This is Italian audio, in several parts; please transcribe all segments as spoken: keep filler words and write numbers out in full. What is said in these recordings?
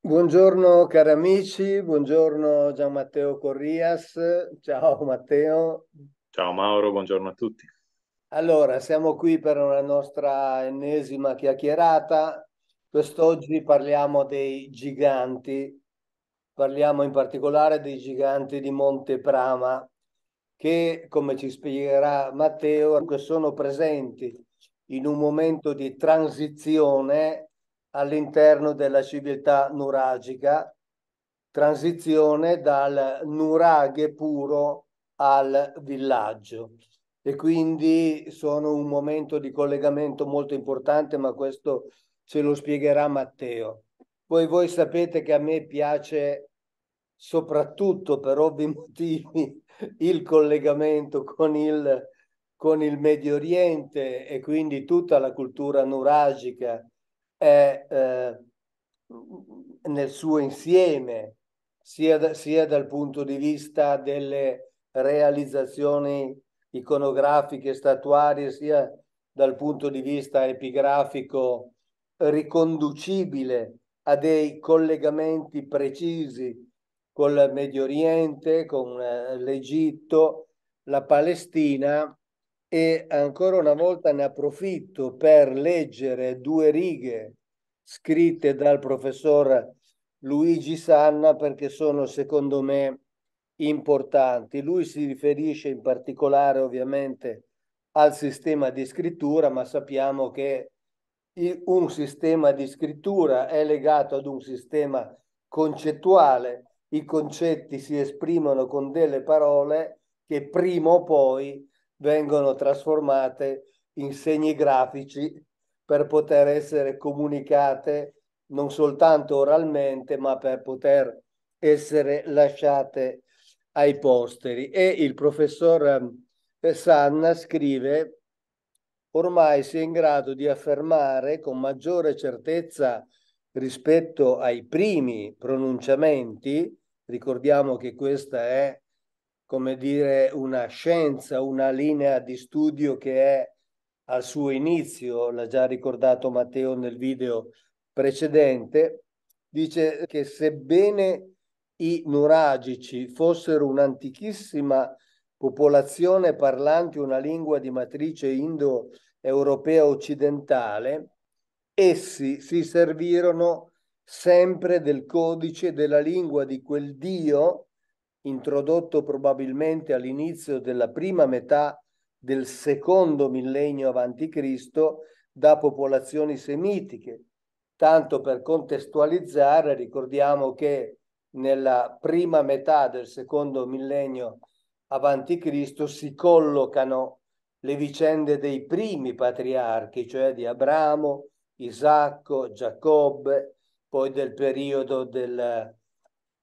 Buongiorno cari amici, buongiorno Gian Matteo Corrias, ciao Matteo. Ciao Mauro, buongiorno a tutti. Allora, siamo qui per una nostra ennesima chiacchierata. Quest'oggi parliamo dei giganti, parliamo in particolare dei giganti di Monte Prama, che, come ci spiegherà Matteo, sono presenti in un momento di transizione all'interno della civiltà nuragica, transizione dal nuraghe puro al villaggio, e quindi sono un momento di collegamento molto importante, ma questo ce lo spiegherà Matteo. Poi voi sapete che a me piace soprattutto, per ovvi motivi, il collegamento con il, con il Medio Oriente, e quindi tutta la cultura nuragica è eh, nel suo insieme, sia, da, sia dal punto di vista delle realizzazioni iconografiche, statuarie, sia dal punto di vista epigrafico, riconducibile a dei collegamenti precisi col Medio Oriente, con eh, l'Egitto, la Palestina. E ancora una volta ne approfitto per leggere due righe scritte dal professor Luigi Sanna, perché sono secondo me importanti. Lui si riferisce in particolare ovviamente al sistema di scrittura, ma sappiamo che un sistema di scrittura è legato ad un sistema concettuale, i concetti si esprimono con delle parole che prima o poi vengono trasformate in segni grafici per poter essere comunicate non soltanto oralmente, ma per poter essere lasciate ai posteri. E il professor Sanna scrive: ormai si è in grado di affermare con maggiore certezza rispetto ai primi pronunciamenti, ricordiamo che questa è, come dire, una scienza, una linea di studio che è al suo inizio, l'ha già ricordato Matteo nel video precedente. Dice che sebbene i nuragici fossero un'antichissima popolazione parlante una lingua di matrice indo-europea occidentale, essi si servirono sempre del codice della lingua di quel dio, introdotto probabilmente all'inizio della prima metà del secondo millennio avanti Cristo da popolazioni semitiche. Tanto per contestualizzare, ricordiamo che nella prima metà del secondo millennio avanti Cristo si collocano le vicende dei primi patriarchi, cioè di Abramo, Isacco, Giacobbe, poi del periodo del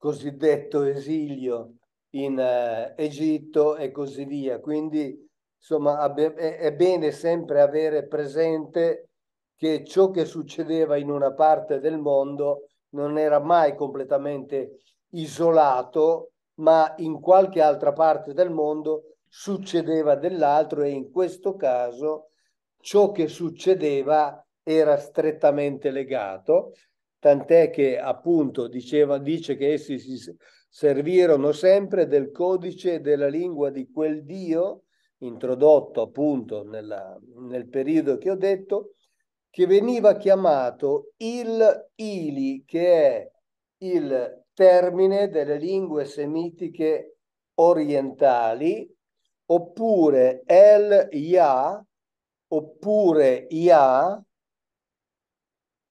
cosiddetto esilio in uh, Egitto e così via. Quindi insomma è bene sempre avere presente che ciò che succedeva in una parte del mondo non era mai completamente isolato, ma in qualche altra parte del mondo succedeva dell'altro, e in questo caso ciò che succedeva era strettamente legato. Tant'è che appunto diceva, dice che essi si servirono sempre del codice della lingua di quel dio, introdotto appunto nella, nel periodo che ho detto, che veniva chiamato il Ili, che è il termine delle lingue semitiche orientali, oppure El Ya, oppure Ya,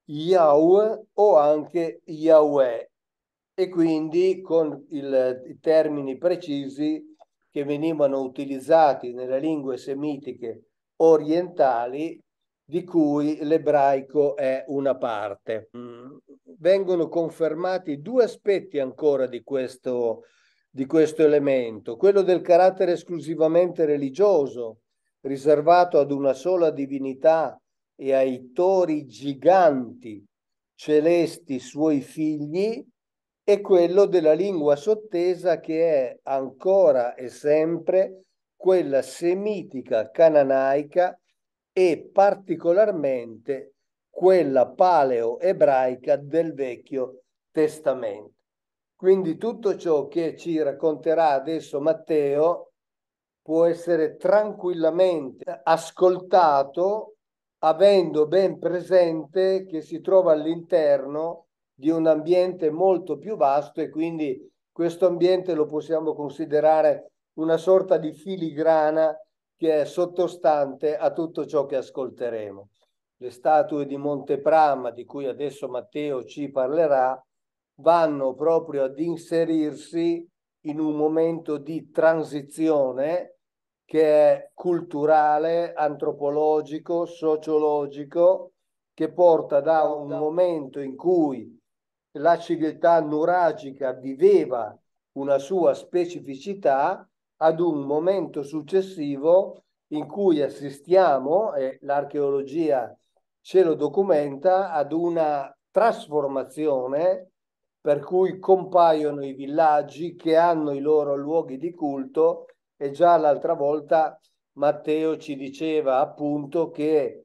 Yahweh o anche Yahweh, e quindi con il, i termini precisi che venivano utilizzati nelle lingue semitiche orientali, di cui l'ebraico è una parte. Vengono confermati due aspetti ancora di questo, di questo elemento: quello del carattere esclusivamente religioso, riservato ad una sola divinità e ai tori giganti celesti suoi figli, e quello della lingua sottesa, che è ancora e sempre quella semitica cananaica e particolarmente quella paleo-ebraica del Vecchio Testamento. Quindi tutto ciò che ci racconterà adesso Matteo può essere tranquillamente ascoltato avendo ben presente che si trova all'interno di un ambiente molto più vasto, e quindi questo ambiente lo possiamo considerare una sorta di filigrana che è sottostante a tutto ciò che ascolteremo. Le statue di Monte Prama, di cui adesso Matteo ci parlerà, vanno proprio ad inserirsi in un momento di transizione che è culturale, antropologico, sociologico, che porta da un momento in cui la civiltà nuragica viveva una sua specificità ad un momento successivo in cui assistiamo, e l'archeologia ce lo documenta, ad una trasformazione per cui compaiono i villaggi che hanno i loro luoghi di culto. E già l'altra volta Matteo ci diceva appunto che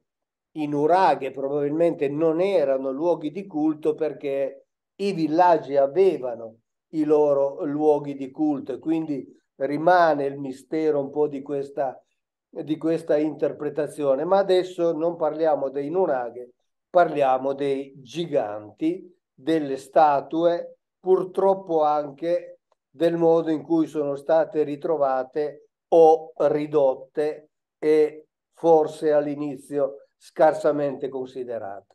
i nuraghi probabilmente non erano luoghi di culto perché i villaggi avevano i loro luoghi di culto, e quindi rimane il mistero un po' di questa, di questa interpretazione. Ma adesso non parliamo dei nuraghi, parliamo dei giganti, delle statue, purtroppo anche del modo in cui sono state ritrovate o ridotte e forse all'inizio scarsamente considerate.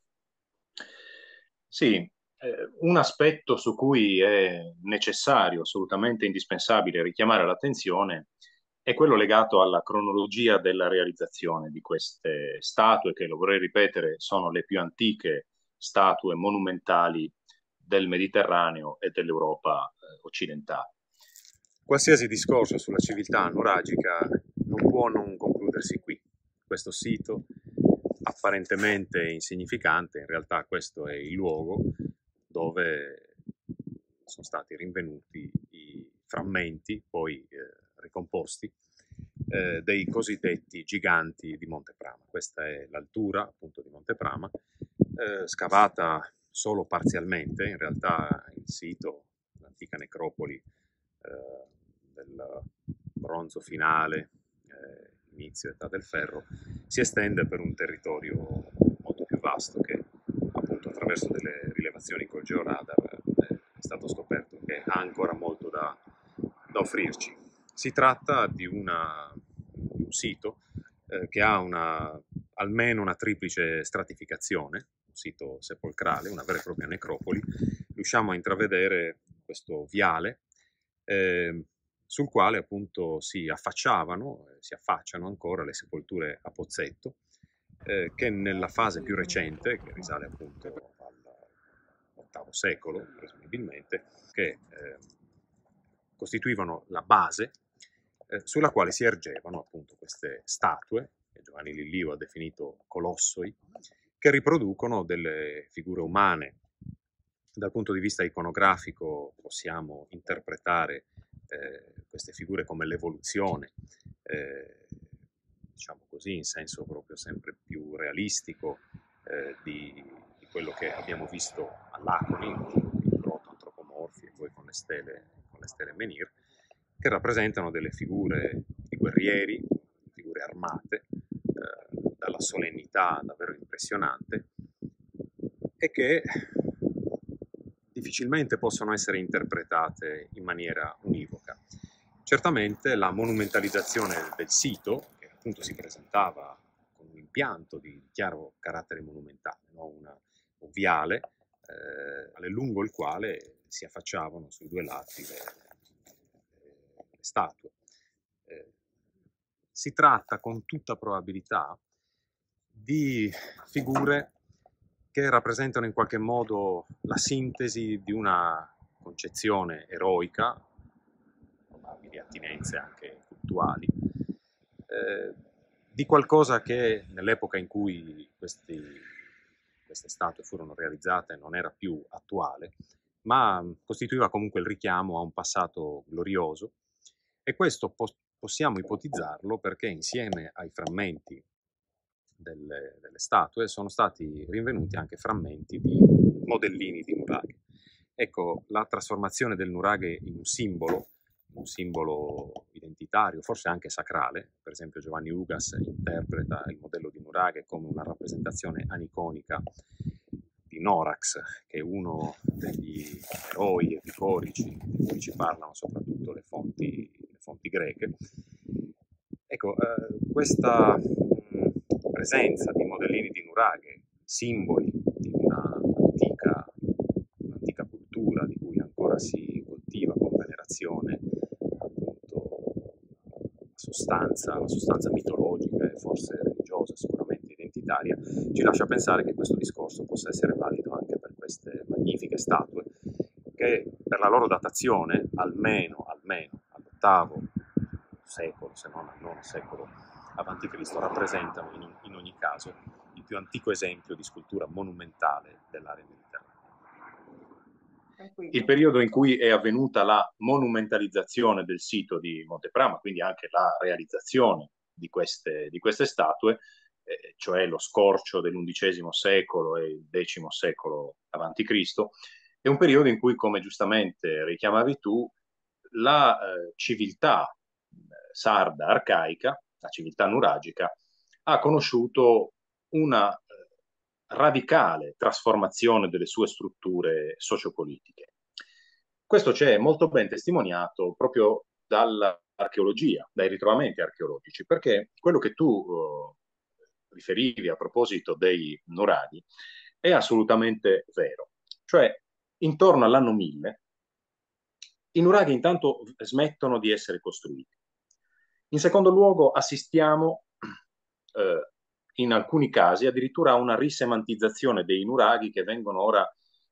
Sì. Un aspetto su cui è necessario, assolutamente indispensabile, richiamare l'attenzione è quello legato alla cronologia della realizzazione di queste statue, che, lo vorrei ripetere, sono le più antiche statue monumentali del Mediterraneo e dell'Europa occidentale. Qualsiasi discorso sulla civiltà nuragica non può non concludersi qui. Questo sito, apparentemente insignificante, in realtà questo è il luogo dove sono stati rinvenuti i frammenti, poi eh, ricomposti, eh, dei cosiddetti giganti di Monte Prama. Questa è l'altura appunto di Monte Prama, eh, scavata solo parzialmente. In realtà il sito, l'antica necropoli eh, del bronzo finale, eh, inizio età del ferro, si estende per un territorio molto più vasto che, appunto, attraverso delle rilevazioni col georadar è stato scoperto che ha ancora molto da, da offrirci. Si tratta di, una, di un sito eh, che ha una, almeno una triplice stratificazione, un sito sepolcrale, una vera e propria necropoli. Riusciamo a intravedere questo viale eh, sul quale appunto si affacciavano, si affacciano ancora le sepolture a pozzetto, eh, che nella fase più recente, che risale appunto all'ottavo secolo, presumibilmente, che eh, costituivano la base eh, sulla quale si ergevano appunto queste statue, che Giovanni Lillio ha definito colossoi, che riproducono delle figure umane. Dal punto di vista iconografico possiamo interpretare eh, queste figure come l'evoluzione, eh, diciamo così, in senso proprio sempre più realistico eh, di quello che abbiamo visto all'Aconi, il proto antropomorfi e poi con le stele, con le stele menhir, che rappresentano delle figure di guerrieri, figure armate, eh, dalla solennità davvero impressionante, e che difficilmente possono essere interpretate in maniera univoca. Certamente la monumentalizzazione del sito, che appunto si presentava con un impianto di chiaro carattere monumentale, no? Una viale eh, lungo il quale si affacciavano sui due lati le, le, le statue. Eh, si tratta con tutta probabilità di figure che rappresentano in qualche modo la sintesi di una concezione eroica, probabili attinenze anche cultuali, eh, di qualcosa che nell'epoca in cui questi queste statue furono realizzate non era più attuale, ma costituiva comunque il richiamo a un passato glorioso. E questo po possiamo ipotizzarlo perché insieme ai frammenti delle, delle statue sono stati rinvenuti anche frammenti di modellini di nuraghi. Ecco, la trasformazione del nuraghe in un simbolo, un simbolo identitario, forse anche sacrale. Per esempio Giovanni Ugas interpreta il modello di nuraghe come una rappresentazione aniconica di Norax, che è uno degli eroi epicorici di cui ci parlano soprattutto le fonti, le fonti greche. Ecco, eh, questa presenza di modellini di nuraghe, simboli di una antica, un'antica cultura di cui ancora si coltiva con venerazione appunto la sostanza, la sostanza mitologica e forse religiosa, sicuramente identitaria, ci lascia pensare che questo discorso possa essere valido anche per queste magnifiche statue che per la loro datazione, almeno, almeno all'ottavo secolo, se non al nono secolo avanti Cristo, rappresentano in, in ogni caso il più antico esempio di scultura monumentale dell'area mediterranea. Il periodo in cui è avvenuta la monumentalizzazione del sito di Monte Prama, quindi anche la realizzazione di queste, di queste statue, eh, cioè lo scorcio dell'undicesimo secolo e il decimo secolo avanti Cristo, è un periodo in cui, come giustamente richiamavi tu, la eh, civiltà sarda arcaica, la civiltà nuragica, ha conosciuto una radicale trasformazione delle sue strutture sociopolitiche. Questo c'è molto ben testimoniato proprio dall'archeologia, dai ritrovamenti archeologici, perché quello che tu eh, riferivi a proposito dei nuraghi è assolutamente vero. Cioè, intorno all'anno mille, i nuraghi intanto smettono di essere costruiti. In secondo luogo assistiamo eh, in alcuni casi addirittura a una risemantizzazione dei nuraghi, che vengono ora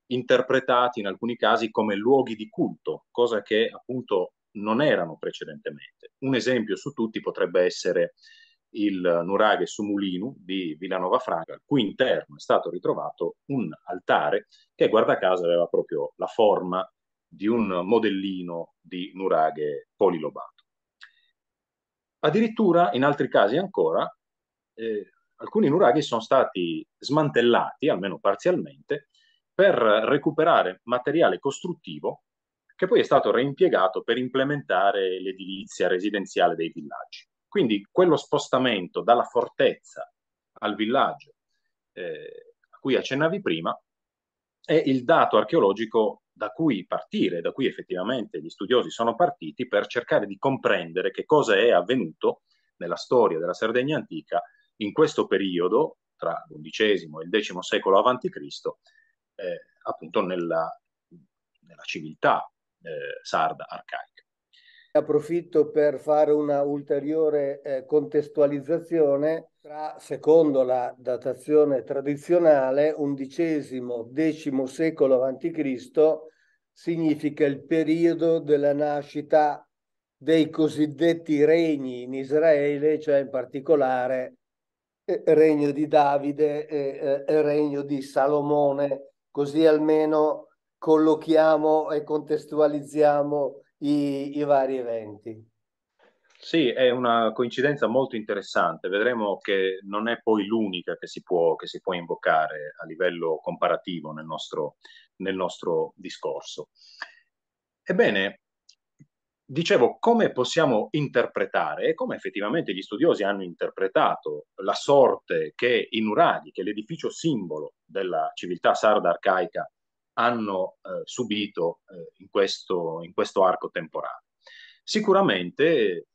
interpretati in alcuni casi come luoghi di culto, cosa che appunto non erano precedentemente. Un esempio su tutti potrebbe essere il nuraghe Su Mulinu di Villanova Franca, al cui interno è stato ritrovato un altare che, guarda caso, aveva proprio la forma di un modellino di nuraghe polilobato. Addirittura, in altri casi ancora, eh, alcuni nuraghi sono stati smantellati, almeno parzialmente, per recuperare materiale costruttivo che poi è stato reimpiegato per implementare l'edilizia residenziale dei villaggi. Quindi quello spostamento dalla fortezza al villaggio eh, a cui accennavi prima è il dato archeologico da cui partire, da cui effettivamente gli studiosi sono partiti per cercare di comprendere che cosa è avvenuto nella storia della Sardegna antica in questo periodo, tra l'undicesimo e il decimo secolo avanti Cristo, eh, appunto nella, nella civiltà eh, sarda arcaica. Approfitto per fare una ulteriore eh, contestualizzazione tra, secondo la datazione tradizionale, undicesimo decimo secolo avanti Cristo significa il periodo della nascita dei cosiddetti regni in Israele, cioè in particolare eh, regno di Davide e eh, regno di Salomone, così almeno collochiamo e contestualizziamo I, i vari eventi. Sì, è una coincidenza molto interessante. Vedremo che non è poi l'unica che si può, che si può invocare a livello comparativo nel nostro, nel nostro discorso. Ebbene, dicevo, come possiamo interpretare e come effettivamente gli studiosi hanno interpretato la sorte che i nuraghi, che l'edificio simbolo della civiltà sarda arcaica, hanno eh, subito eh, in, questo, in questo arco temporale. Sicuramente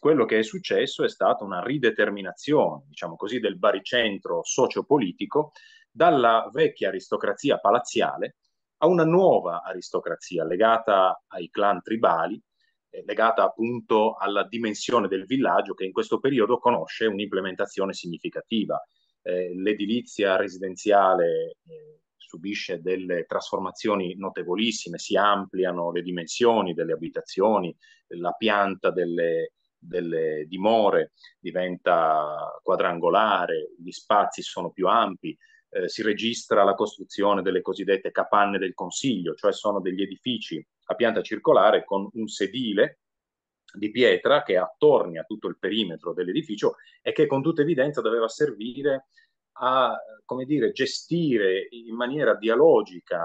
quello che è successo è stata una rideterminazione, diciamo così, del baricentro sociopolitico dalla vecchia aristocrazia palazziale a una nuova aristocrazia legata ai clan tribali, eh, legata appunto alla dimensione del villaggio, che in questo periodo conosce un'implementazione significativa. Eh, l'edilizia residenziale eh, subisce delle trasformazioni notevolissime, si ampliano le dimensioni delle abitazioni, la pianta delle, delle dimore diventa quadrangolare, gli spazi sono più ampi, eh, si registra la costruzione delle cosiddette capanne del consiglio, cioè sono degli edifici a pianta circolare con un sedile di pietra che attorna tutto il perimetro dell'edificio e che con tutta evidenza doveva servire a, come dire, gestire in maniera dialogica,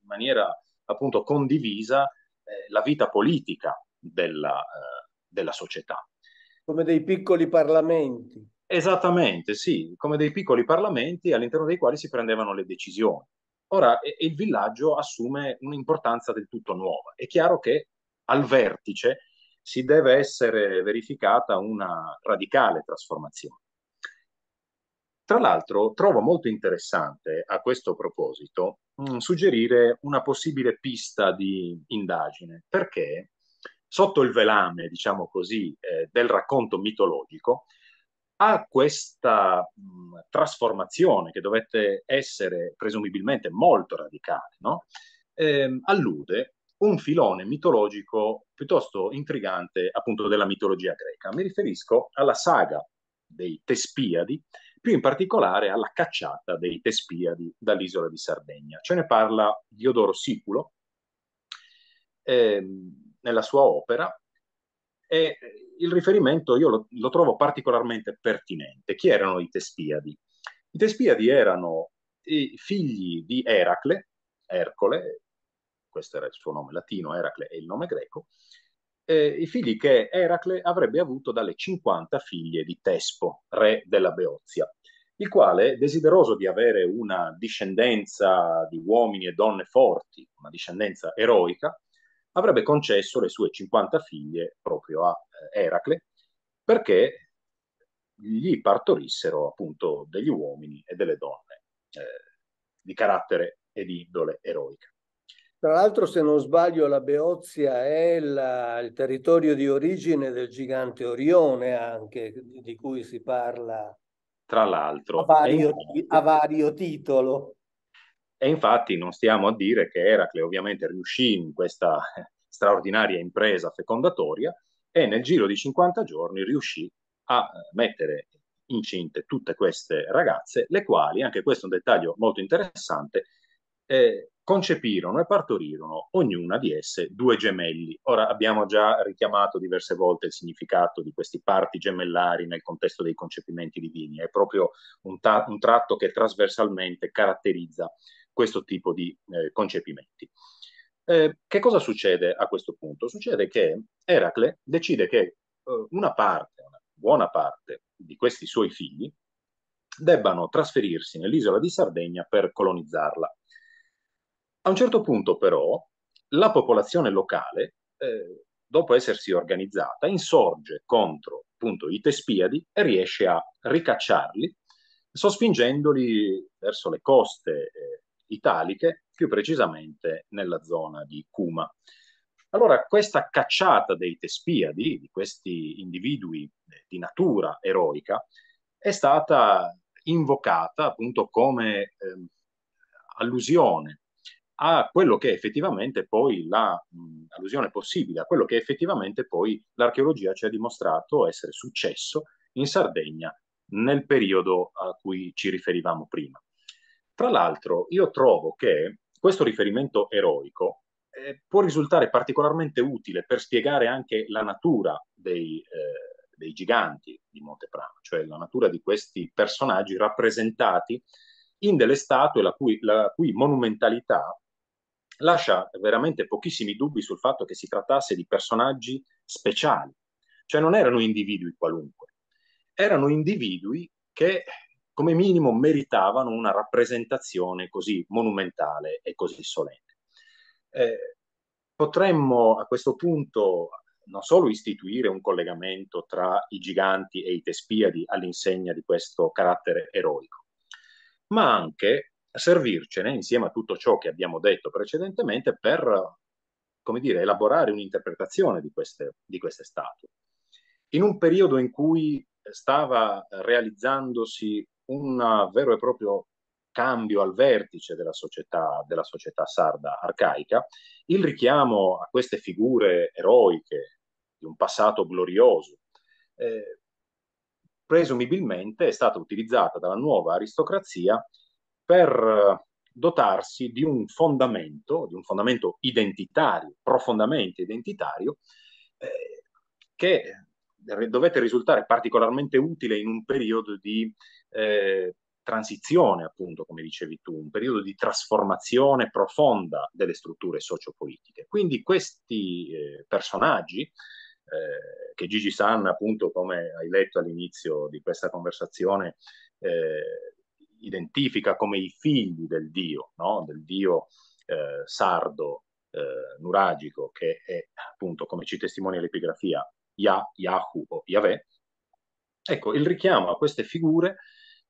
in maniera appunto condivisa eh, la vita politica della, eh, della società. Come dei piccoli parlamenti. Esattamente, sì, come dei piccoli parlamenti all'interno dei quali si prendevano le decisioni. Ora e, il villaggio assume un'importanza del tutto nuova. È chiaro che al vertice si deve essere verificata una radicale trasformazione. Tra l'altro trovo molto interessante a questo proposito mh, suggerire una possibile pista di indagine, perché sotto il velame, diciamo così, eh, del racconto mitologico, a questa mh, trasformazione che dovette essere presumibilmente molto radicale, no? eh, allude un filone mitologico piuttosto intrigante appunto della mitologia greca. Mi riferisco alla saga dei Tespiadi, più in particolare alla cacciata dei Tespiadi dall'isola di Sardegna. Ce ne parla Diodoro Siculo eh, nella sua opera, e il riferimento io lo, lo trovo particolarmente pertinente. Chi erano i Tespiadi? I Tespiadi erano i figli di Eracle, Ercole, questo era il suo nome latino, Eracle è il nome greco, eh, i figli che Eracle avrebbe avuto dalle cinquanta figlie di Tespo, re della Beozia, il quale, desideroso di avere una discendenza di uomini e donne forti, una discendenza eroica, avrebbe concesso le sue cinquanta figlie proprio a eh, Eracle, perché gli partorissero appunto degli uomini e delle donne eh, di carattere e di indole eroica. Tra l'altro, se non sbaglio, la Beozia è la, il territorio di origine del gigante Orione, anche di cui si parla tra l'altro a vario, infatti, a vario titolo. E infatti non stiamo a dire che Eracle ovviamente riuscì in questa straordinaria impresa fecondatoria e nel giro di cinquanta giorni riuscì a mettere incinte tutte queste ragazze, le quali, anche questo è un dettaglio molto interessante, eh, concepirono e partorirono ognuna di esse due gemelli. Ora abbiamo già richiamato diverse volte il significato di questi parti gemellari nel contesto dei concepimenti divini, è proprio un, ta un tratto che trasversalmente caratterizza questo tipo di eh, concepimenti. Eh, che cosa succede a questo punto? Succede che Eracle decide che eh, una parte, una buona parte di questi suoi figli debbano trasferirsi nell'isola di Sardegna per colonizzarla. A un certo punto però la popolazione locale, eh, dopo essersi organizzata, insorge contro appunto i Tespiadi e riesce a ricacciarli, sospingendoli verso le coste eh, italiche, più precisamente nella zona di Cuma. Allora questa cacciata dei Tespiadi, di questi individui di natura eroica, è stata invocata appunto come eh, allusione a quello che effettivamente poi la mh, allusione possibile a quello che effettivamente poi l'archeologia ci ha dimostrato essere successo in Sardegna nel periodo a cui ci riferivamo prima. Tra l'altro io trovo che questo riferimento eroico eh, può risultare particolarmente utile per spiegare anche la natura dei, eh, dei giganti di Monte Prama, cioè la natura di questi personaggi rappresentati in delle statue la cui, la cui monumentalità lascia veramente pochissimi dubbi sul fatto che si trattasse di personaggi speciali, cioè non erano individui qualunque, erano individui che come minimo meritavano una rappresentazione così monumentale e così solenne. Eh, potremmo a questo punto non solo istituire un collegamento tra i giganti e i Tespiadi all'insegna di questo carattere eroico, ma anche servircene insieme a tutto ciò che abbiamo detto precedentemente per, come dire, elaborare un'interpretazione di queste, di queste statue. In un periodo in cui stava realizzandosi un vero e proprio cambio al vertice della società, della società sarda arcaica, il richiamo a queste figure eroiche di un passato glorioso eh, presumibilmente è stata utilizzata dalla nuova aristocrazia per dotarsi di un fondamento, di un fondamento identitario, profondamente identitario, eh, che dovette risultare particolarmente utile in un periodo di eh, transizione, appunto, come dicevi tu, un periodo di trasformazione profonda delle strutture sociopolitiche. Quindi questi eh, personaggi eh, che Gigi Sanna, appunto, come hai letto all'inizio di questa conversazione, eh, identifica come i figli del dio, no? Del dio eh, sardo eh, nuragico, che è, appunto, come ci testimonia l'epigrafia, Yah, Yahu o Yahweh. Ecco, il richiamo a queste figure,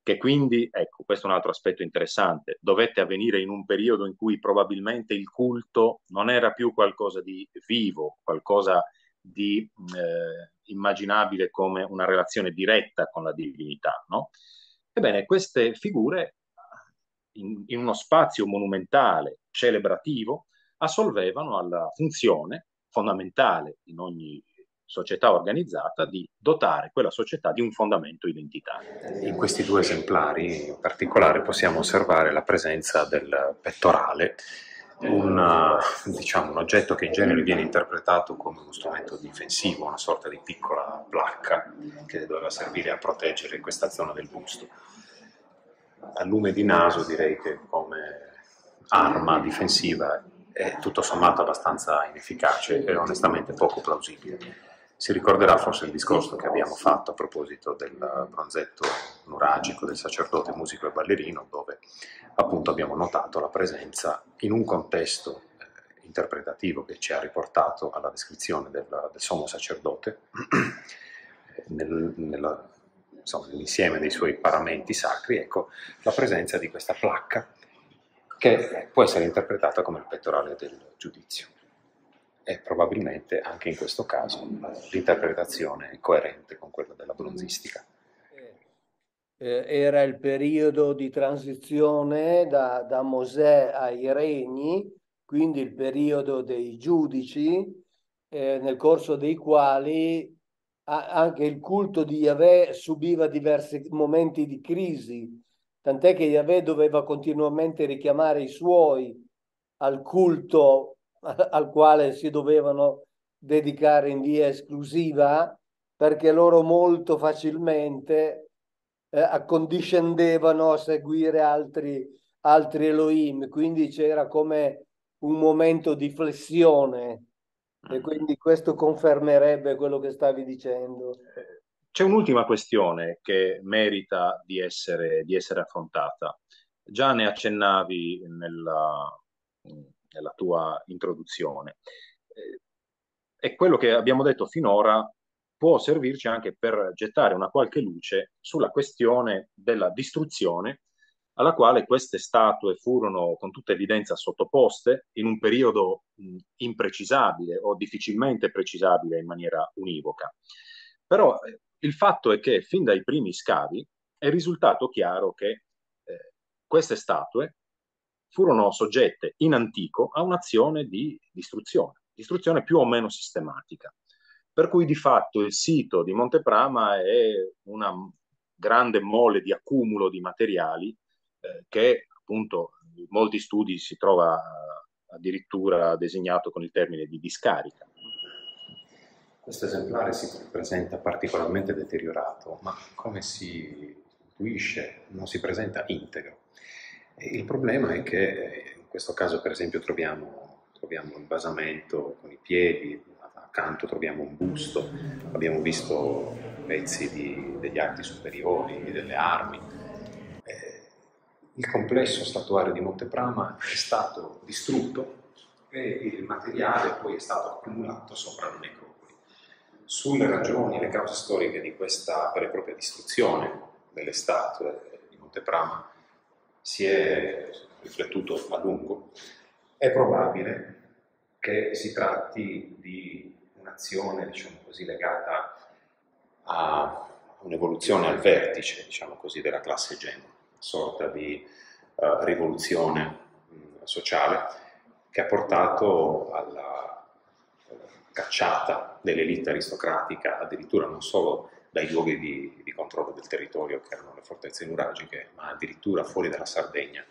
che quindi, ecco, questo è un altro aspetto interessante, dovette avvenire in un periodo in cui probabilmente il culto non era più qualcosa di vivo, qualcosa di eh, immaginabile come una relazione diretta con la divinità, no? Ebbene, queste figure, in, in uno spazio monumentale, celebrativo, assolvevano alla funzione fondamentale in ogni società organizzata di dotare quella società di un fondamento identitario. In questi due esemplari in particolare possiamo osservare la presenza del pettorale, un, diciamo, un oggetto che in genere viene interpretato come uno strumento difensivo, una sorta di piccola placca che doveva servire a proteggere questa zona del busto. A lume di naso direi che come arma difensiva è tutto sommato abbastanza inefficace e onestamente poco plausibile. Si ricorderà forse il discorso che abbiamo fatto a proposito del bronzetto nuragico del sacerdote musico e ballerino, dove appunto abbiamo notato la presenza in un contesto eh, interpretativo che ci ha riportato alla descrizione del, del sommo sacerdote nel, nella, insomma, nell'insieme dei suoi paramenti sacri, ecco, la presenza di questa placca che può essere interpretata come il pettorale del giudizio. E probabilmente anche in questo caso l'interpretazione è coerente con quella della bronzistica. Era il periodo di transizione da, da Mosè ai regni, quindi il periodo dei giudici, eh, nel corso dei quali anche il culto di Yahweh subiva diversi momenti di crisi, tant'è che Yahweh doveva continuamente richiamare i suoi al culto al quale si dovevano dedicare in via esclusiva, perché loro molto facilmente eh, accondiscendevano a seguire altri, altri Elohim, quindi c'era come un momento di flessione, e quindi questo confermerebbe quello che stavi dicendo. C'è un'ultima questione che merita di essere, di essere affrontata. Già ne accennavi nella... nella tua introduzione, e quello che abbiamo detto finora può servirci anche per gettare una qualche luce sulla questione della distruzione alla quale queste statue furono con tutta evidenza sottoposte in un periodo imprecisabile o difficilmente precisabile in maniera univoca. Però il fatto è che fin dai primi scavi è risultato chiaro che eh, queste statue furono soggette in antico a un'azione di distruzione, distruzione più o meno sistematica. Per cui di fatto il sito di Monte Prama è una grande mole di accumulo di materiali eh, che, appunto, in molti studi si trova addirittura designato con il termine di discarica. Questo esemplare si presenta particolarmente deteriorato, ma come si intuisce non si presenta integro. Il problema è che in questo caso, per esempio, troviamo, troviamo il basamento con i piedi, accanto troviamo un busto, abbiamo visto pezzi di, degli arti superiori, delle armi. Eh, il complesso statuario di Monte Prama è stato distrutto e il materiale poi è stato accumulato sopra le necropoli. Sulle ragioni, le cause storiche di questa vera e propria distruzione delle statue di Monte Prama si è riflettuto a lungo. È probabile che si tratti di un'azione, diciamo così, legata a un'evoluzione al vertice, diciamo così, della classe Gemma, una sorta di uh, rivoluzione mh, sociale che ha portato alla uh, cacciata dell'elite aristocratica, addirittura non solo dai luoghi di, di controllo del territorio, che erano le fortezze nuragiche, ma addirittura fuori dalla Sardegna.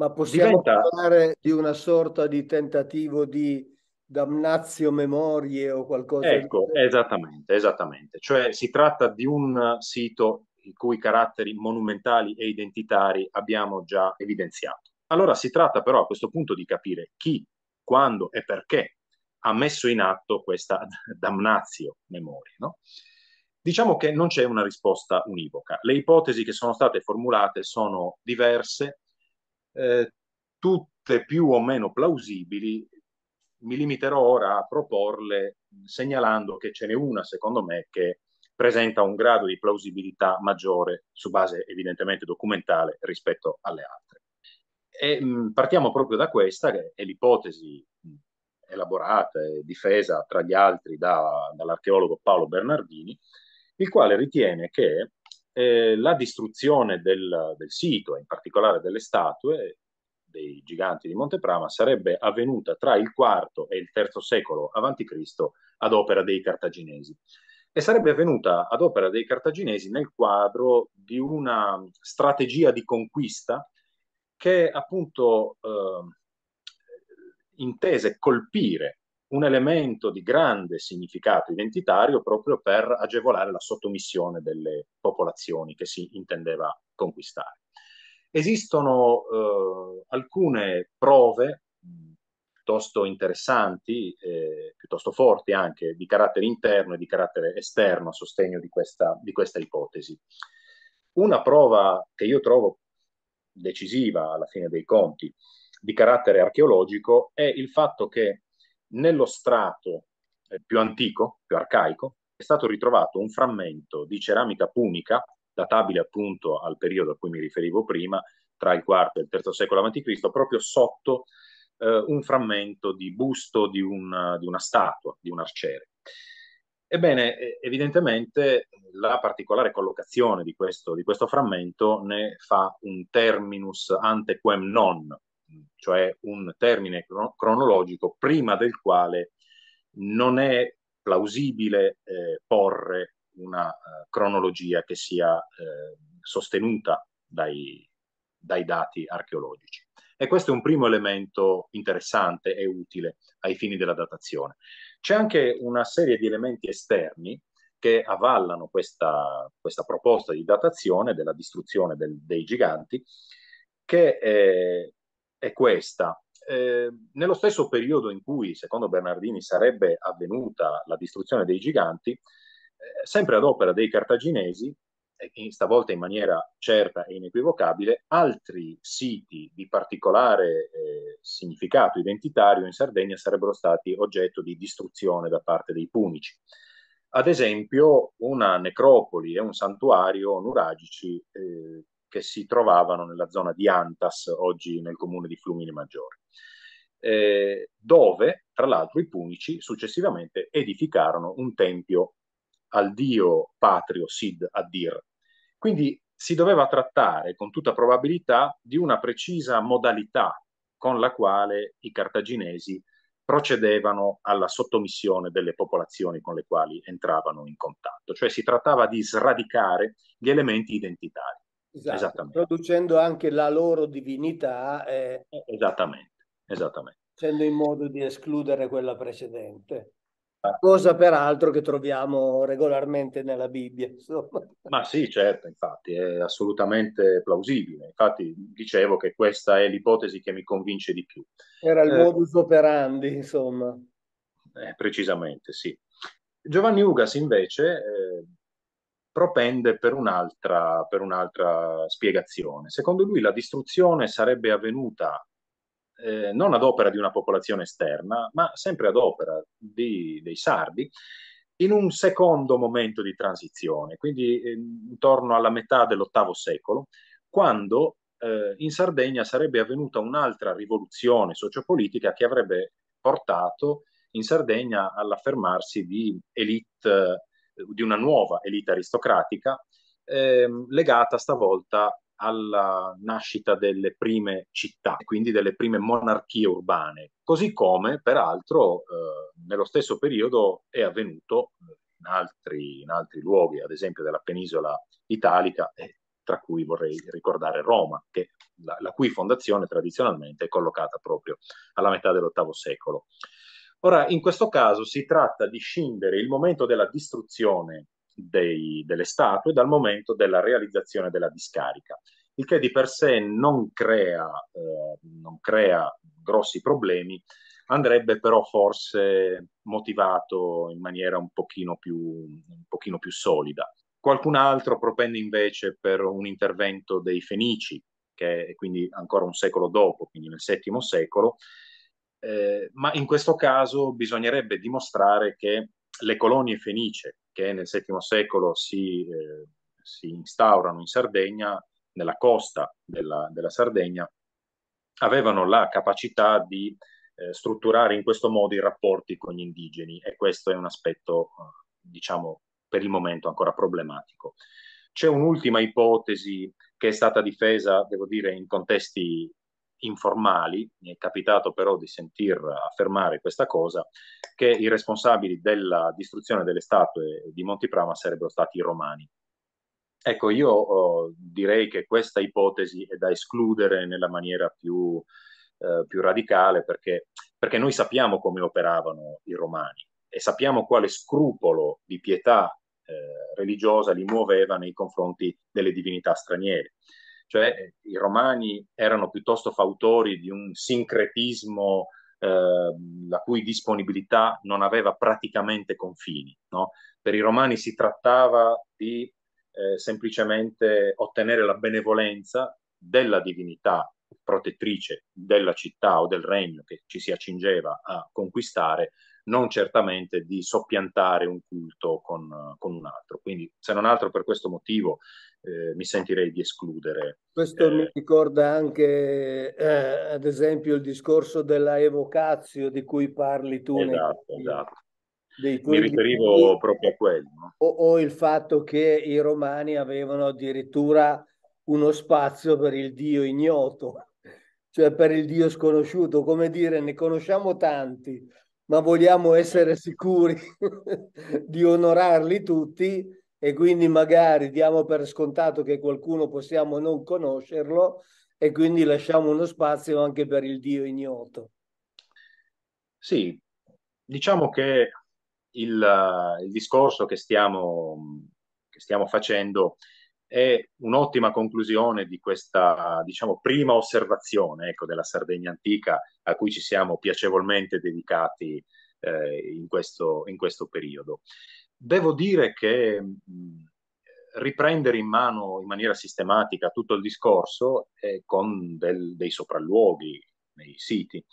Ma possiamo Diventa... parlare di una sorta di tentativo di damnatio memorie o qualcosa? Ecco, di... esattamente, esattamente. Cioè si tratta di un sito i cui caratteri monumentali e identitari abbiamo già evidenziato. Allora si tratta però a questo punto di capire chi, quando e perché ha messo in atto questa damnatio memoria, no? Diciamo che non c'è una risposta univoca. Le ipotesi che sono state formulate sono diverse, eh, tutte più o meno plausibili. Mi limiterò ora a proporle segnalando che ce n'è una, secondo me, che presenta un grado di plausibilità maggiore su base evidentemente documentale rispetto alle altre. E, mh, partiamo proprio da questa, che è l'ipotesi elaborata e difesa tra gli altri da, dall'archeologo Paolo Bernardini, il quale ritiene che eh, la distruzione del, del sito, in particolare delle statue dei giganti di Monte Prama, sarebbe avvenuta tra il quarto e il terzo secolo avanti Cristo ad opera dei cartaginesi, e sarebbe avvenuta ad opera dei cartaginesi nel quadro di una strategia di conquista che appunto eh, intese colpire un elemento di grande significato identitario proprio per agevolare la sottomissione delle popolazioni che si intendeva conquistare. Esistono eh, alcune prove mh, piuttosto interessanti, eh, piuttosto forti anche, di carattere interno e di carattere esterno a sostegno di questa, di questa ipotesi. Una prova che io trovo decisiva alla fine dei conti di carattere archeologico è il fatto che nello strato più antico, più arcaico, è stato ritrovato un frammento di ceramica punica, databile appunto al periodo a cui mi riferivo prima, tra il quarto e il terzo secolo avanti Cristo, proprio sotto eh, un frammento di busto di una, di una statua, di un arciere. Ebbene, evidentemente la particolare collocazione di questo, di questo frammento ne fa un terminus ante quem non, cioè un termine cronologico prima del quale non è plausibile eh, porre una eh, cronologia che sia eh, sostenuta dai, dai dati archeologici. E questo è un primo elemento interessante e utile ai fini della datazione. C'è anche una serie di elementi esterni che avvallano questa, questa proposta di datazione della distruzione del, dei giganti, che eh, è questa. Eh, nello stesso periodo in cui, secondo Bernardini, sarebbe avvenuta la distruzione dei giganti, eh, sempre ad opera dei cartaginesi, eh, stavolta in maniera certa e inequivocabile, altri siti di particolare eh, significato identitario in Sardegna sarebbero stati oggetto di distruzione da parte dei punici. Ad esempio, una necropoli e un santuario nuragici eh, che si trovavano nella zona di Antas, oggi nel comune di Fluminimaggiore, eh, dove tra l'altro i punici successivamente edificarono un tempio al dio patrio Sid Adir. Quindi si doveva trattare con tutta probabilità di una precisa modalità con la quale i cartaginesi procedevano alla sottomissione delle popolazioni con le quali entravano in contatto, cioè si trattava di sradicare gli elementi identitari. Esatto, producendo anche la loro divinità, eh, esattamente, esattamente, facendo in modo di escludere quella precedente, ah. cosa peraltro che troviamo regolarmente nella Bibbia, insomma. Ma sì, certo, infatti è assolutamente plausibile. Infatti dicevo che questa è l'ipotesi che mi convince di più. Era il eh, modus operandi, insomma. Eh, precisamente, sì. Giovanni Ugas invece eh, propende per un'altra per un'altra spiegazione. Secondo lui la distruzione sarebbe avvenuta eh, non ad opera di una popolazione esterna, ma sempre ad opera di, dei sardi, in un secondo momento di transizione, quindi eh, intorno alla metà dell'ottavo secolo, quando eh, in Sardegna sarebbe avvenuta un'altra rivoluzione sociopolitica che avrebbe portato in Sardegna all'affermarsi di elite di una nuova elite aristocratica eh, legata stavolta alla nascita delle prime città, quindi delle prime monarchie urbane, così come peraltro eh, nello stesso periodo è avvenuto in altri, in altri luoghi, ad esempio della penisola italica, eh, tra cui vorrei ricordare Roma, che, la, la cui fondazione tradizionalmente è collocata proprio alla metà dell'ottavo secolo. Ora, in questo caso si tratta di scindere il momento della distruzione dei, delle statue dal momento della realizzazione della discarica, il che di per sé non crea, eh, non crea grossi problemi, andrebbe però forse motivato in maniera un pochino più, un pochino più solida. Qualcun altro propende invece per un intervento dei Fenici, che è quindi ancora un secolo dopo, quindi nel settimo secolo, eh, ma in questo caso bisognerebbe dimostrare che le colonie fenice che nel settimo secolo si, eh, si instaurano in Sardegna, nella costa della, della Sardegna, avevano la capacità di eh, strutturare in questo modo i rapporti con gli indigeni, e questo è un aspetto, diciamo, per il momento ancora problematico. C'è un'ultima ipotesi che è stata difesa, devo dire, in contesti informali, mi è capitato però di sentir affermare questa cosa, che i responsabili della distruzione delle statue di Monte Prama sarebbero stati i romani. Ecco, io eh, direi che questa ipotesi è da escludere nella maniera più, eh, più radicale, perché, perché noi sappiamo come operavano i romani e sappiamo quale scrupolo di pietà eh, religiosa li muoveva nei confronti delle divinità straniere. Cioè, i romani erano piuttosto fautori di un sincretismo eh, la cui disponibilità non aveva praticamente confini, no? Per i romani si trattava di eh, semplicemente ottenere la benevolenza della divinità protettrice della città o del regno che ci si accingeva a conquistare, non certamente di soppiantare un culto con, con un altro. Quindi, se non altro per questo motivo, eh, mi sentirei di escludere. Questo eh, mi ricorda anche, eh, ad esempio, il discorso della evocatio di cui parli tu. Esatto, nei, esatto. Dei tuoi mi riferivo libri, proprio a quello. No? O, o il fatto che i romani avevano addirittura uno spazio per il dio ignoto, cioè per il dio sconosciuto, come dire, ne conosciamo tanti, ma vogliamo essere sicuri di onorarli tutti, e quindi magari diamo per scontato che qualcuno possiamo non conoscerlo, e quindi lasciamo uno spazio anche per il dio ignoto. Sì, diciamo che il, il discorso che stiamo, che stiamo facendo è un'ottima conclusione di questa, diciamo, prima osservazione, ecco, della Sardegna antica, a cui ci siamo piacevolmente dedicati eh, in questo, in questo periodo. Devo dire che mh, riprendere in mano in maniera sistematica tutto il discorso eh, con del, dei sopralluoghi nei siti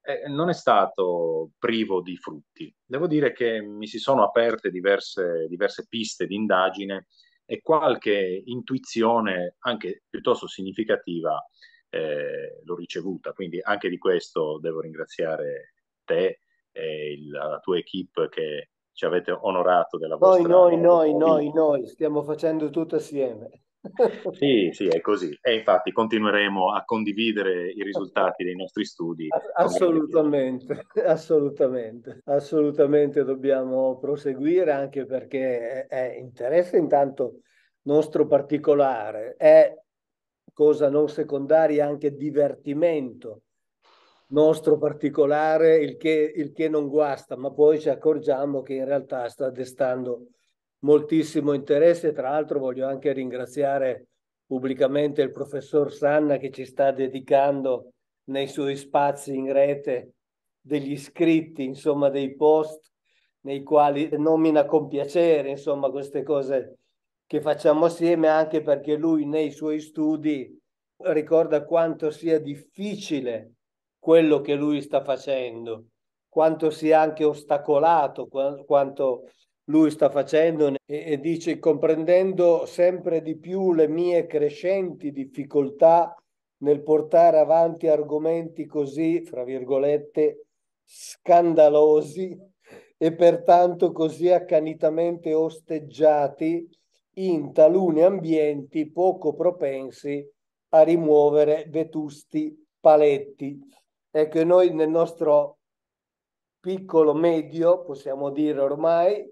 eh, non è stato privo di frutti. Devo dire che mi si sono aperte diverse, diverse piste di indagine e qualche intuizione anche piuttosto significativa eh, l'ho ricevuta, quindi anche di questo devo ringraziare te e il, la tua equipe che ci avete onorato della vostra... Noi, noi, noi, noi, noi, stiamo facendo tutto assieme. Sì, sì, è così, e infatti continueremo a condividere i risultati dei nostri studi. Assolutamente, assolutamente, assolutamente dobbiamo proseguire, anche perché è interesse intanto nostro particolare, è cosa non secondaria anche divertimento nostro particolare, il che, il che non guasta, ma poi ci accorgiamo che in realtà sta destando moltissimo interesse. Tra l'altro voglio anche ringraziare pubblicamente il professor Sanna, che ci sta dedicando nei suoi spazi in rete degli iscritti, insomma dei post nei quali nomina con piacere insomma queste cose che facciamo assieme, anche perché lui nei suoi studi ricorda quanto sia difficile quello che lui sta facendo, quanto sia anche ostacolato quanto lui sta facendo, e dice: comprendendo sempre di più le mie crescenti difficoltà nel portare avanti argomenti così, fra virgolette, scandalosi e pertanto così accanitamente osteggiati in taluni ambienti poco propensi a rimuovere vetusti paletti. Ecco, noi nel nostro piccolo medio, possiamo dire ormai,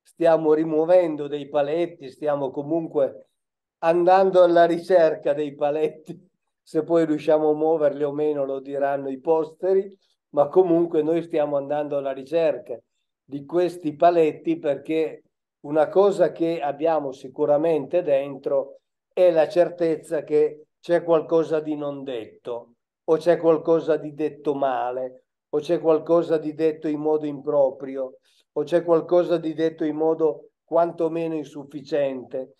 stiamo rimuovendo dei paletti, stiamo comunque andando alla ricerca dei paletti, se poi riusciamo a muoverli o meno lo diranno i posteri, ma comunque noi stiamo andando alla ricerca di questi paletti, perché Una cosa che abbiamo sicuramente dentro è la certezza che c'è qualcosa di non detto, o c'è qualcosa di detto male, o c'è qualcosa di detto in modo improprio, o c'è qualcosa di detto in modo quantomeno insufficiente.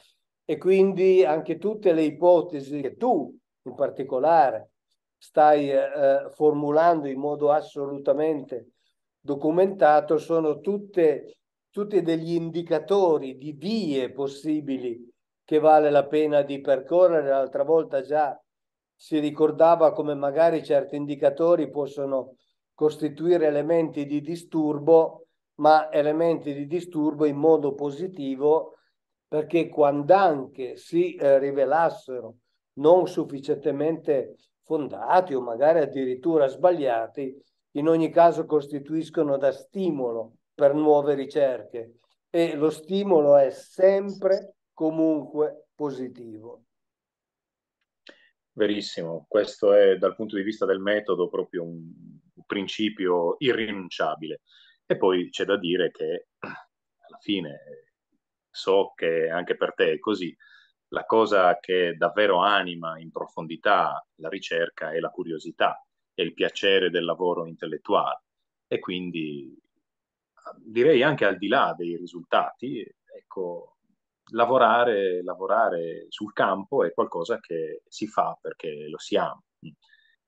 E quindi anche tutte le ipotesi che tu in particolare stai eh, formulando in modo assolutamente documentato sono tutte, tutti degli indicatori di vie possibili che vale la pena di percorrere. L'altra volta già si ricordava come magari certi indicatori possono costituire elementi di disturbo, ma elementi di disturbo in modo positivo, perché quando anche si eh, rivelassero non sufficientemente fondati o magari addirittura sbagliati, in ogni caso costituiscono da stimolo per nuove ricerche, e lo stimolo è sempre comunque positivo. Verissimo, questo è dal punto di vista del metodo proprio un, un principio irrinunciabile. E poi c'è da dire che alla fine, so che anche per te è così, la cosa che davvero anima in profondità la ricerca è la curiosità e il piacere del lavoro intellettuale, e quindi direi anche al di là dei risultati, ecco, lavorare, lavorare sul campo è qualcosa che si fa perché lo si ama,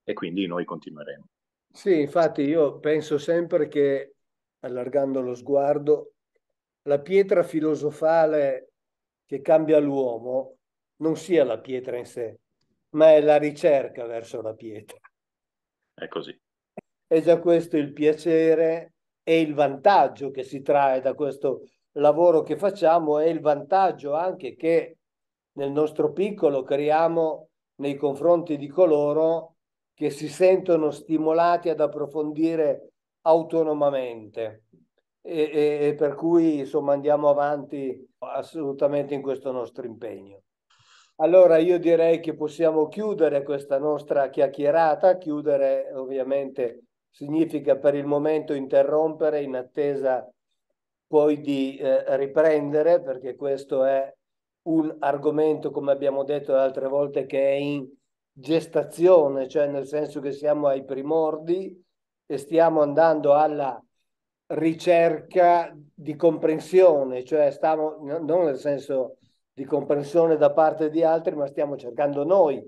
e quindi noi continueremo. Sì, infatti io penso sempre che, allargando lo sguardo, la pietra filosofale che cambia l'uomo non sia la pietra in sé, ma è la ricerca verso la pietra. È così. È già questo il piacere e il vantaggio che si trae da questo lavoro che facciamo, e il vantaggio anche che nel nostro piccolo creiamo nei confronti di coloro che si sentono stimolati ad approfondire autonomamente. E, e, e per cui insomma andiamo avanti assolutamente in questo nostro impegno. Allora io direi che possiamo chiudere questa nostra chiacchierata. Chiudere ovviamente significa per il momento interrompere in attesa poi di eh, riprendere, perché questo è un argomento, come abbiamo detto altre volte, che è in gestazione, cioè nel senso che siamo ai primordi e stiamo andando alla ricerca di comprensione, cioè stiamo, non nel senso di comprensione da parte di altri, ma stiamo cercando noi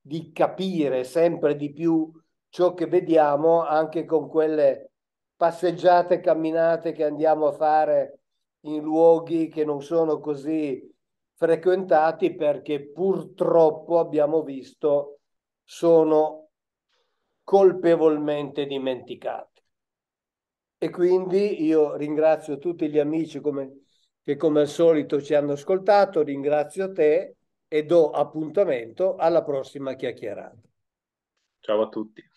di capire sempre di più ciò che vediamo, anche con quelle passeggiate, camminate che andiamo a fare in luoghi che non sono così frequentati, perché purtroppo abbiamo visto sono colpevolmente dimenticati. E quindi io ringrazio tutti gli amici come, che come al solito ci hanno ascoltato, ringrazio te e do appuntamento alla prossima chiacchierata. Ciao a tutti.